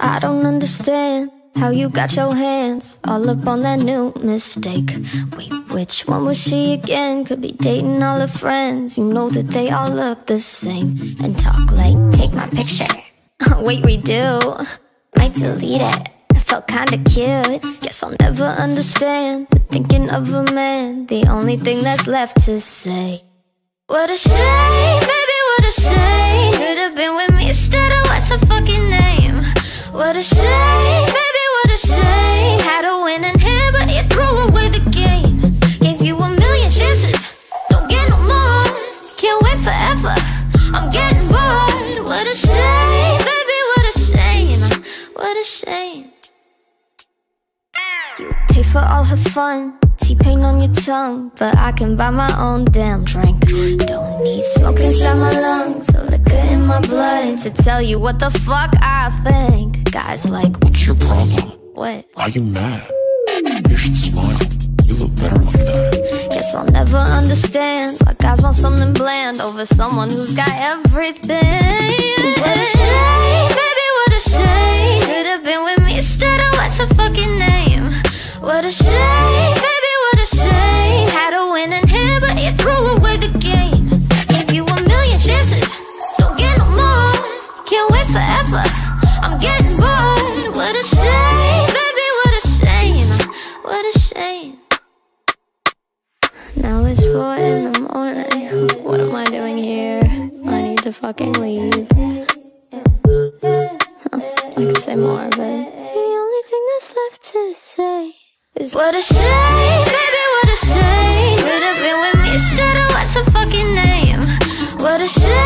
I don't understand how you got your hands all up on that new mistake. Wait, which one was she again? Could be dating all her friends. You know that they all look the same and talk like, take my picture. Wait, redo, might delete it. Felt kinda cute. Guess I'll never understand the thinking of a man. The only thing that's left to say, what a shame, baby, what a shame. You'd have been with me instead of what's her fucking name. What a shame, baby, what a shame. Had a win in here, but you threw away the game. Gave you a million chances, don't get no more. Can't wait forever, I'm getting bored. What a shame, baby, what a shame. What a shame. You pay for all her fun, T-pain on your tongue, but I can buy my own damn drink. Don't need smoke inside my lungs or liquor in my blood to tell you what the fuck I think. Guys like, what's your problem? What? Why you mad? You should smile, you look better like that. Guess I'll never understand why guys want something bland over someone who's got everything. What a shame, baby, what a shame. Could have been with me instead of what's her fucking name. What a shame, baby, shame. Had a win in here, but you threw away the game. Gave you a million chances, don't get no more. Can't wait forever, I'm getting bored. What a shame, baby, what a shame. What a shame. Now it's 4 in the morning. What am I doing here? I need to fucking leave. I could say more, but the only thing that's left to say is what a shame, baby, what a shame. Could have been with me instead of what's her fucking name. What a shame.